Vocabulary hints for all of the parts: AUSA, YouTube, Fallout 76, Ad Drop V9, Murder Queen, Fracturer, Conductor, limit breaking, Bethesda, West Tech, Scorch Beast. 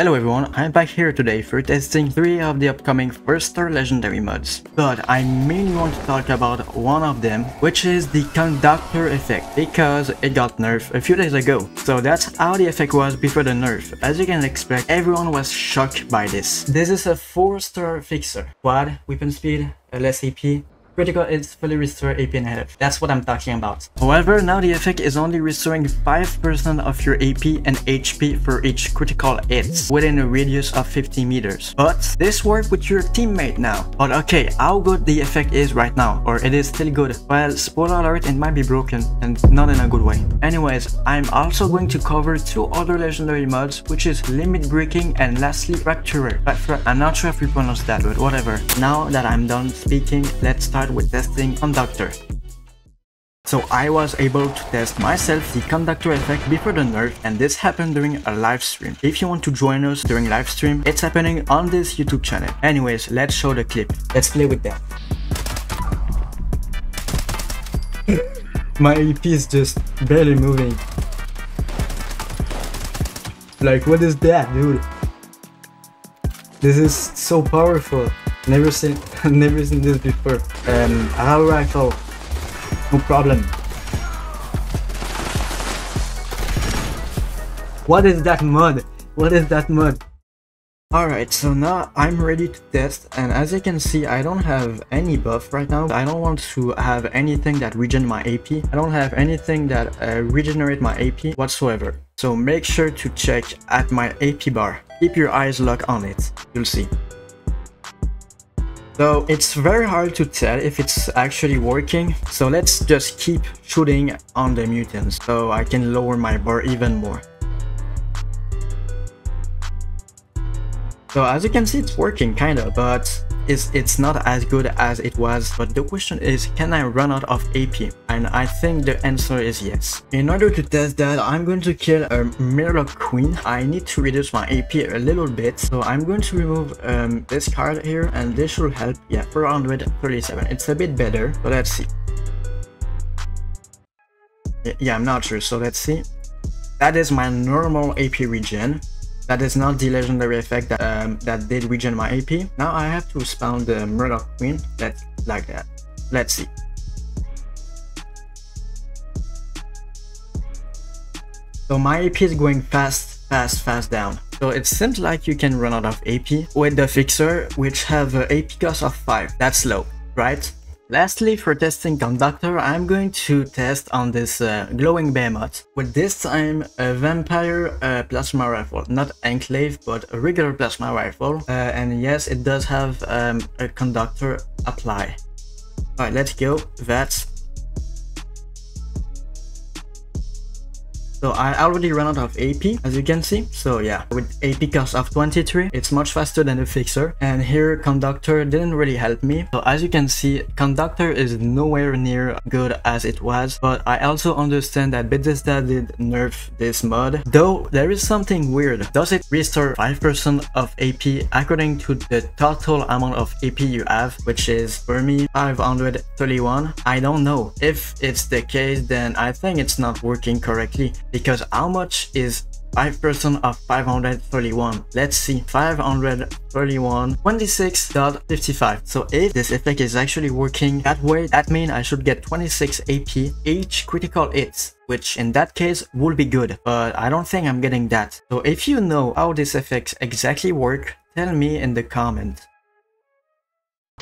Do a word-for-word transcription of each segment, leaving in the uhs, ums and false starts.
Hello everyone, I'm back here today for testing three of the upcoming first-star legendary mods, but I mainly want to talk about one of them, which is the Conductor effect, because it got nerfed a few days ago. So that's how the effect was before the nerf. As you can expect, everyone was shocked by this. This is a four-star fixer. Quad, weapon speed, less A P. Critical is fully restore A P and health. That's what I'm talking about. However, now the effect is only restoring five percent of your A P and H P for each critical hits within a radius of fifty meters. But this works with your teammate now. But okay, how good the effect is right now, or it is still good? Well, spoiler alert, it might be broken and not in a good way. Anyways, I'm also going to cover two other legendary mods, which is Limit Breaking and lastly Fracturer. I'm not sure if we pronounce that, but whatever. Now that I'm done speaking, let's start with testing Conductor. So I was able to test myself the Conductor effect before the nerf, and this happened during a live stream. If you want to join us during live stream, it's happening on this YouTube channel. Anyways, let's show the clip. Let's play with that. My A P is just barely moving. Like, what is that, dude? This is so powerful. Never seen, never seen this before. Um, Arrow rifle, no problem. What is that mod? What is that mod? Alright, so now I'm ready to test, and as you can see, I don't have any buff right now. I don't want to have anything that regen my A P. I don't have anything that uh, regenerate my A P whatsoever. So make sure to check at my A P bar. Keep your eyes locked on it. You'll see. So it's very hard to tell if it's actually working, so let's just keep shooting on the mutants so I can lower my bar even more. So as you can see, it's working kinda, but it's, it's not as good as it was. But the question is, can I run out of A P? And I think the answer is yes. In order to test that, I'm going to kill a Murder Queen. I need to reduce my A P a little bit, so I'm going to remove um, this card here, and this should help. Yeah, four hundred thirty-seven. It's a bit better, but let's see. Yeah, I'm not sure, so let's see. That is my normal A P regen. That is not the legendary effect that, um, that did regen my A P. Now I have to spawn the Murder Queen. Let's like that. Let's see. So my A P is going fast, fast, fast down. So it seems like you can run out of A P with the fixer, which have an A P cost of five. That's low, right? Lastly, for testing Conductor, I'm going to test on this uh, glowing behemoth. With this time a vampire uh, plasma rifle, not enclave, but a regular plasma rifle. Uh, and yes, it does have um, a Conductor apply. Alright, let's go. That's... So I already ran out of A P, as you can see. So yeah, with A P cost of twenty-three, it's much faster than the fixer. And here Conductor didn't really help me. So as you can see, Conductor is nowhere near good as it was. But I also understand that Bethesda did nerf this mod. Though there is something weird. Does it restore five percent of A P according to the total amount of A P you have, which is for me five hundred thirty-one? I don't know. If it's the case, then I think it's not working correctly. Because how much is five percent of five hundred thirty-one? Let's see. five hundred thirty-one, twenty-six point five five. So if this effect is actually working that way, that means I should get twenty-six A P each critical hits, which in that case would be good, but I don't think I'm getting that. So if you know how this effects exactly work, tell me in the comments.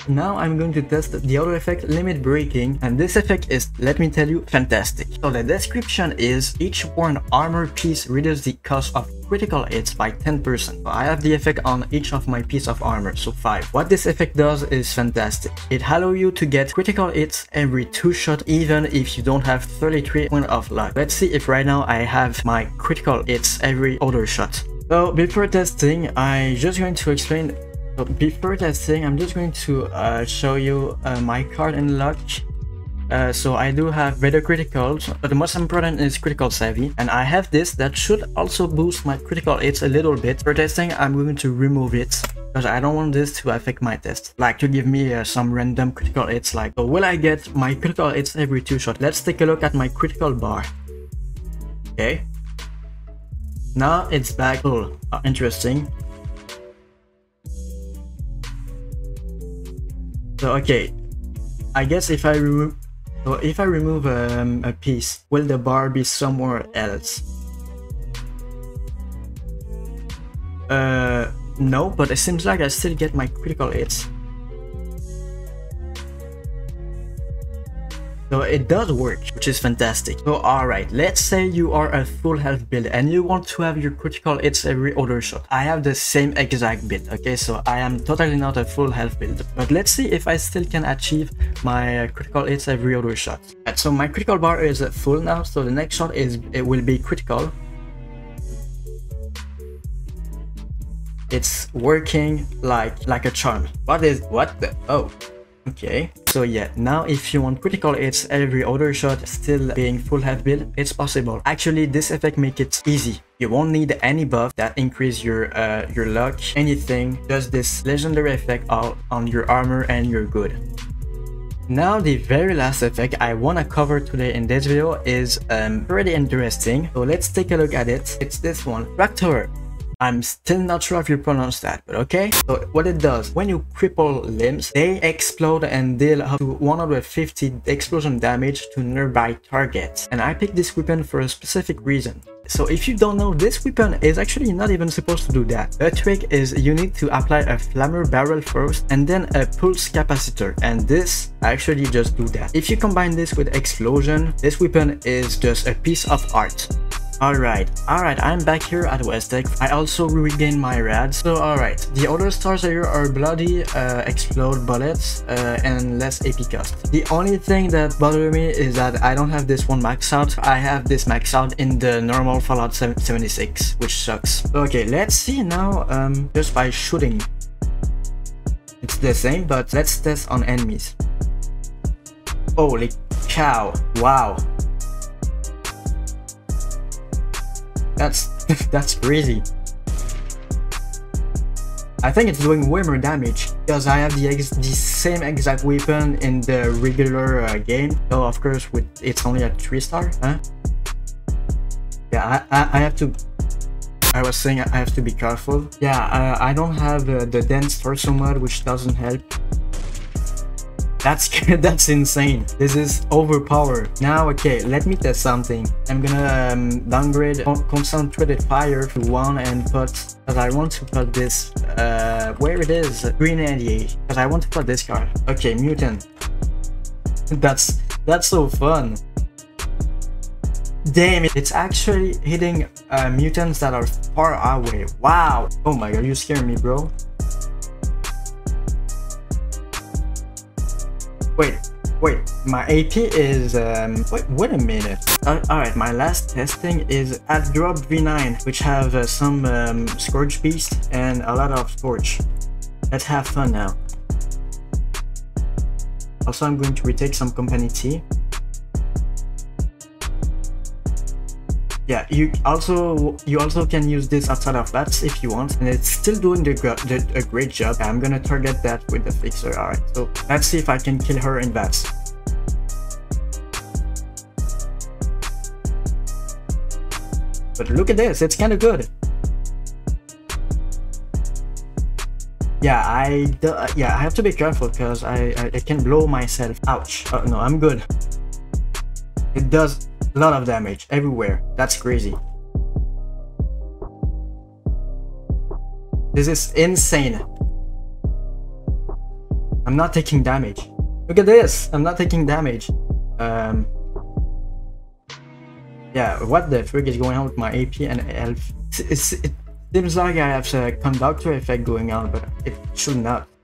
Now I'm going to test the other effect, Limit Breaking, and this effect is, let me tell you, fantastic. So the description is, each worn armor piece reduces the cost of critical hits by ten percent. I have the effect on each of my piece of armor, so five. What this effect does is fantastic. It allows you to get critical hits every two shot, even if you don't have thirty-three points of luck. Let's see if right now I have my critical hits every other shot. So before testing, I'm just going to explain. So before testing, I'm just going to uh, show you uh, my card and luck. Uh, so I do have better criticals, but the most important is critical savvy, and I have this that should also boost my critical hits a little bit. For testing, I'm going to remove it because I don't want this to affect my test, like to give me uh, some random critical hits. Like, so will I get my critical hits every two shots? Let's take a look at my critical bar. Okay. Now it's back. Oh, uh, interesting. So okay, I guess if I remove, so if I remove um, a piece, will the bar be somewhere else? Uh, no, but it seems like I still get my critical hits. So it does work, which is fantastic. So alright, let's say you are a full health build and you want to have your critical hits every other shot. I have the same exact build, okay? So I am totally not a full health build. But let's see if I still can achieve my critical hits every other shot. Right, so my critical bar is full now, so the next shot is it will be critical. It's working like like a charm. What is what the oh? Okay, so yeah, now if you want critical hits every other shot still being full health build, it's possible. Actually, this effect makes it easy. You won't need any buff that increase your uh, your luck, anything. Just this legendary effect out on your armor and you're good. Now the very last effect I want to cover today in this video is um, pretty interesting. So let's take a look at it. It's this one, Fracturer. I'm still not sure if you pronounce that, but okay. So what it does, when you cripple limbs, they explode and deal up to one hundred fifty explosion damage to nearby targets. And I picked this weapon for a specific reason. So if you don't know, this weapon is actually not even supposed to do that. The trick is you need to apply a flammer barrel first and then a pulse capacitor. And this actually just do that. If you combine this with explosion, this weapon is just a piece of art. Alright, alright, I'm back here at West Tech. I also regained my rad. So alright, the other stars here are bloody, uh, explode bullets, uh, and less A P cost. The only thing that bothers me is that I don't have this one maxed out. I have this maxed out in the normal Fallout seventy-six, which sucks. Okay, let's see now, um, just by shooting. It's the same, but let's test on enemies. Holy cow, wow. That's that's crazy. I think it's doing way more damage because I have the ex the same exact weapon in the regular uh, game. So of course, with it's only a three star, huh? Yeah, I, I I have to. I was saying I have to be careful. Yeah, uh, I don't have uh, the dense torso mod, which doesn't help. That's that's insane. This is overpowered. Now, okay, let me test something. I'm gonna um, downgrade concentrated fire to one and put, because I want to put this uh, where it is, three ninety-eight. Because I want to put this card. Okay, mutant. That's that's so fun. Damn it! It's actually hitting uh, mutants that are far away. Wow. Oh my god, you scared me, bro. Wait, wait, my A P is, um, wait, wait a minute. Uh, Alright, my last testing is Ad Drop V nine, which have uh, some um, Scorch Beast and a lot of Scorch. Let's have fun now. Also, I'm going to retake some Company T. Yeah, you also you also can use this outside of bats if you want, and it's still doing the, the a great job. Yeah, I'm gonna target that with the fixer. All right, so let's see if I can kill her in bats. But look at this, it's kind of good. Yeah, I do, yeah I have to be careful because I, I I can blow myself. Ouch! Oh no, I'm good. It does a lot of damage everywhere. That's crazy. This is insane. I'm not taking damage. Look at this. I'm not taking damage. Um. Yeah, what the frick is going on with my A P and health? It seems like I have a conductor effect going on, but it should not.